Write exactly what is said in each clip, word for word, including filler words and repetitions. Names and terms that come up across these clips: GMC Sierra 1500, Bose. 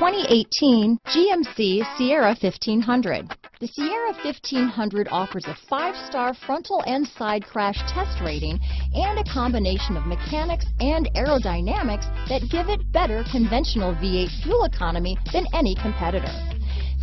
twenty eighteen G M C Sierra fifteen hundred. The Sierra fifteen hundred offers a five-star frontal and side crash test rating and a combination of mechanics and aerodynamics that give it better conventional V eight fuel economy than any competitor.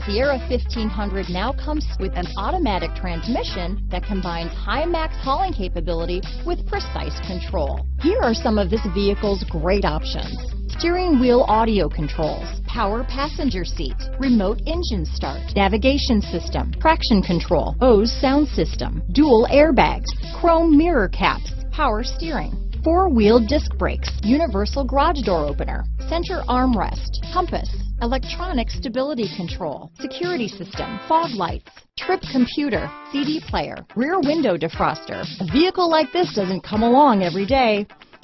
Sierra fifteen hundred now comes with an automatic transmission that combines high max hauling capability with precise control. Here are some of this vehicle's great options: steering wheel audio controls, power passenger seat, remote engine start, navigation system, traction control, Bose sound system, dual airbags, chrome mirror caps, power steering, four-wheel disc brakes, universal garage door opener, center armrest, compass, electronic stability control, security system, fog lights, trip computer, C D player, rear window defroster. A vehicle like this doesn't come along every day.